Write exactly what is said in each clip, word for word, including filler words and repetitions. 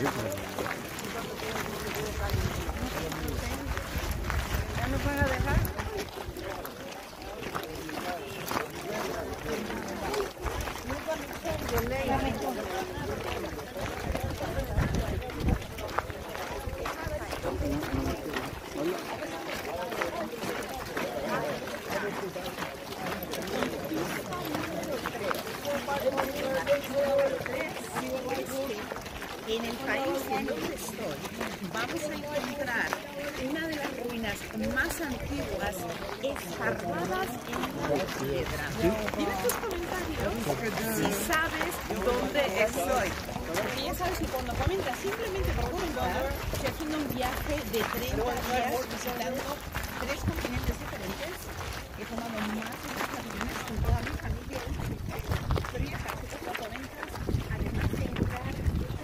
¿No van a dejar? En el país en el que estoy, vamos a encontrar una de las ruinas más antiguas escarpadas en una piedra. Dime tus comentarios si sabes dónde estoy. Porque ya sabes que cuando comentas, simplemente preguntar si haciendo un viaje de treinta días visitando tres continentes diferentes, he tomado más de estas ruinas con toda mi familia. Pero ya sabes que cuando comentas, además de entrar de la vida.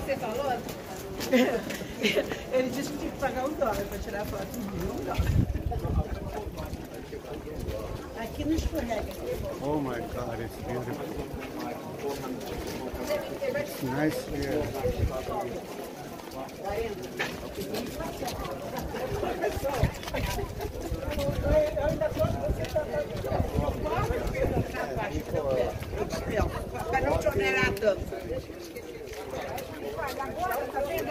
Esse é valor? Ele disse que tinha que pagar um dólar para tirar a foto. Um dólar. Aqui não escorrega. Oh my God, it's beautiful. It's nice here. Para não te onerar tanto. Agora está vendo,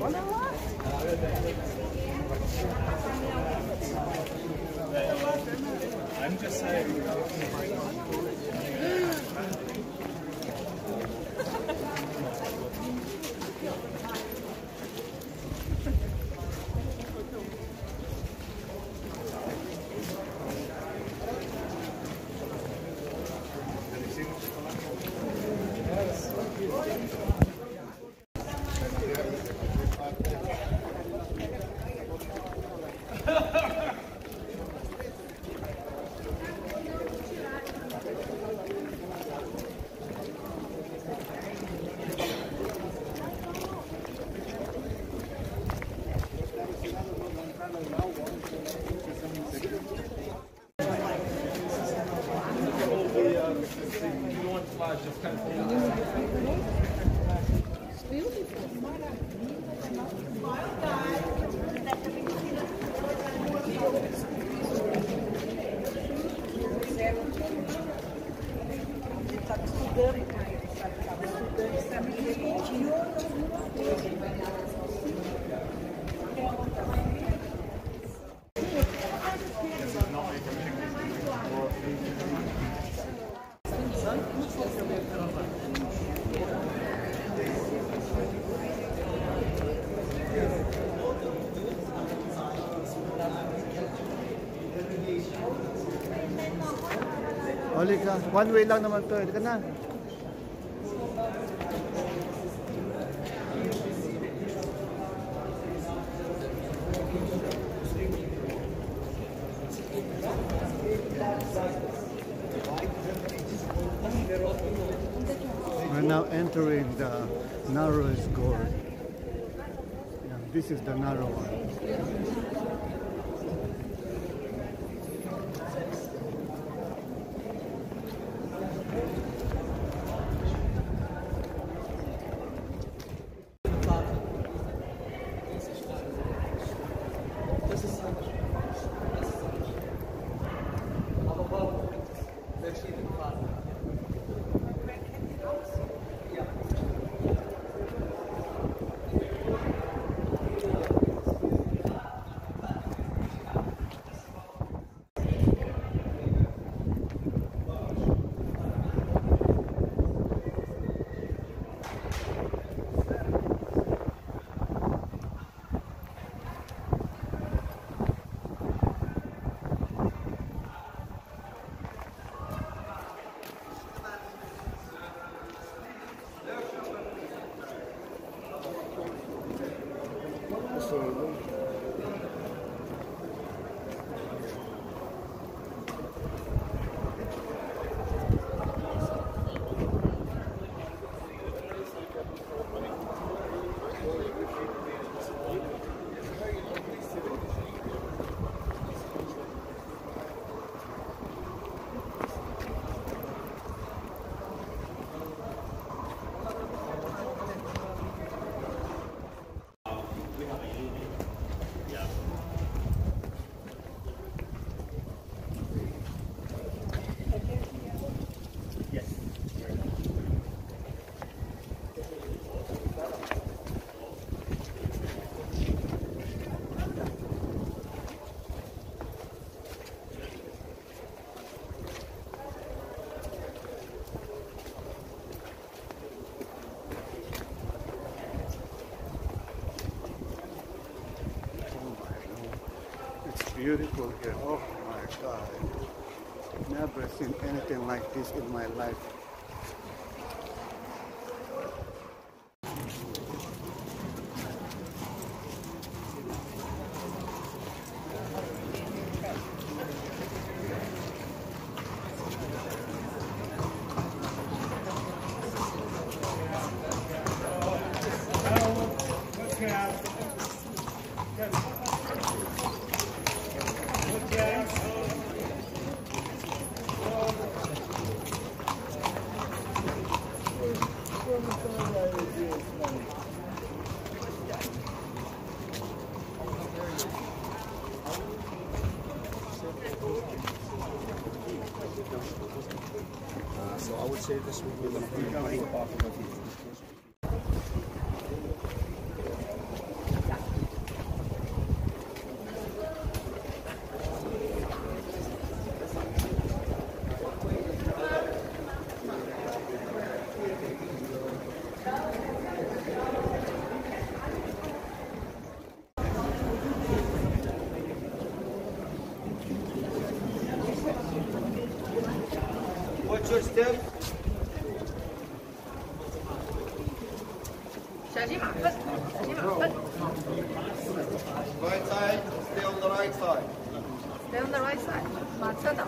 Olha lá. I'm just saying. It's beautiful. Halik ka. One way lang naman to. Halik ka na. We're now entering the narrowest gorge. Yeah, this is the narrow one. Beautiful here. Oh my God. Never seen anything like this in my life. Uh, so I would say this would be the main part of it. Right side, stay on the right side. Stay on the right side. Matsada.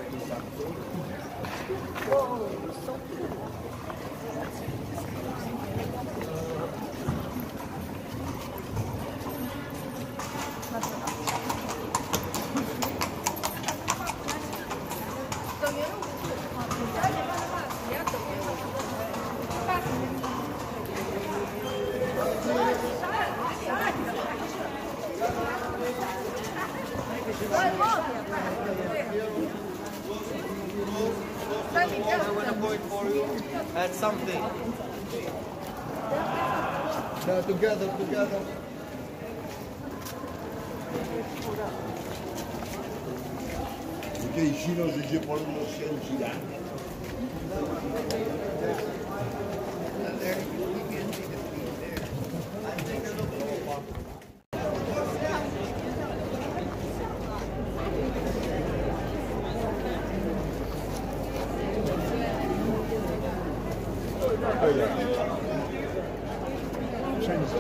Whoa, so cool. So you know you want to go for add something. Now together, together. Porque ensina hoje em dia para você tirar. Oh, yeah. Chinese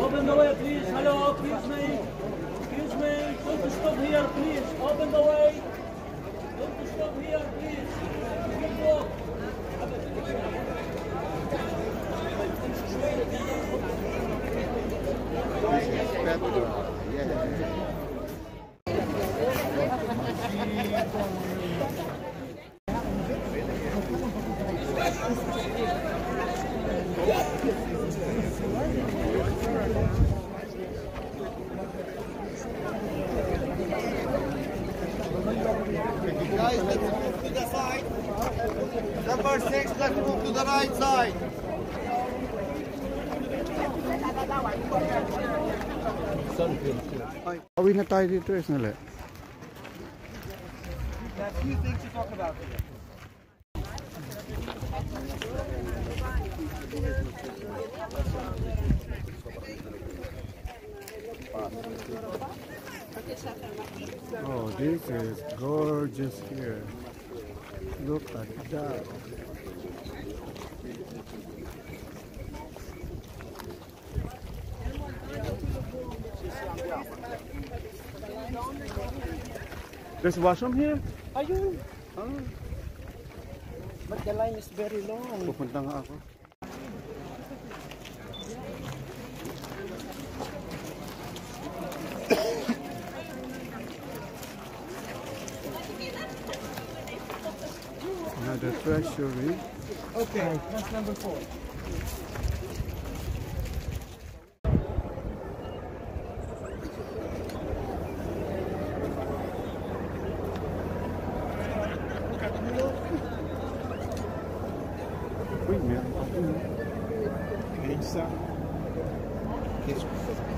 open the way, please. Hello, excuse me. Excuse me. Don't stop here, please. Open the way. Don't stop here, please. Guys, let's move to the side. Number six, let's move to the right side. Awin na tayo dito, is nila. There are few things to talk about here. Oh, this is gorgeous here. Look at that. There's a washroom here? Ayun. Ah. But the line is very long. Pupunta nga ako. The Treasury. Okay, that's number four. Oui, mais rien ça. Qu'est-ce que c'est?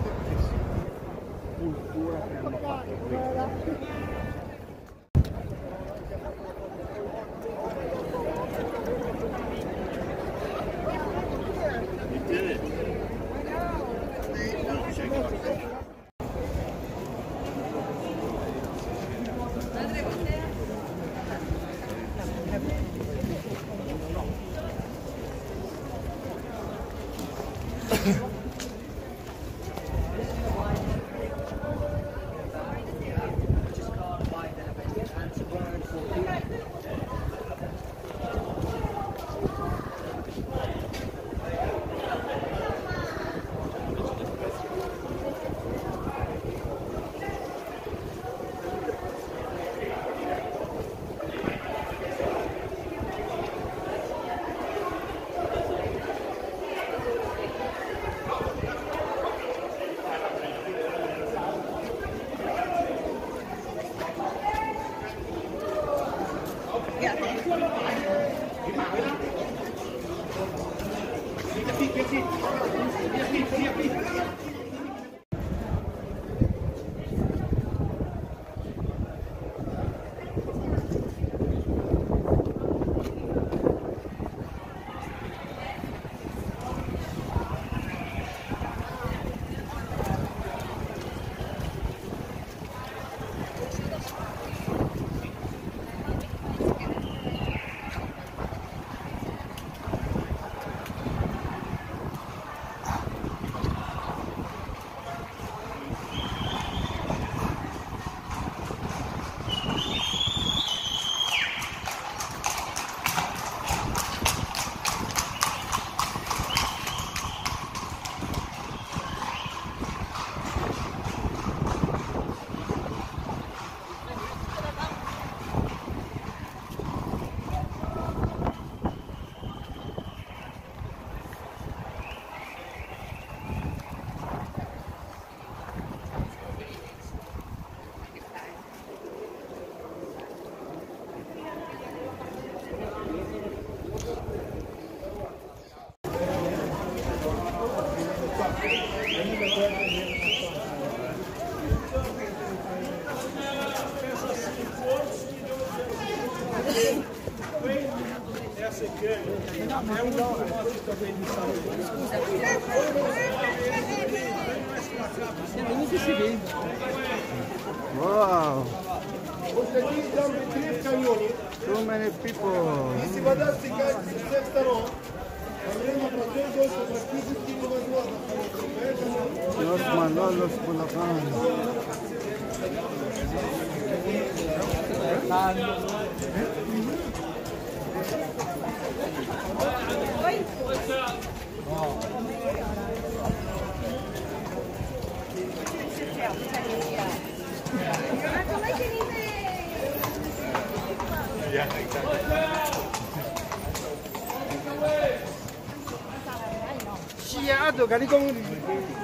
Wow! So many people! Dios Manolos Bulacan. Yeah, exactly. Chiado, cari con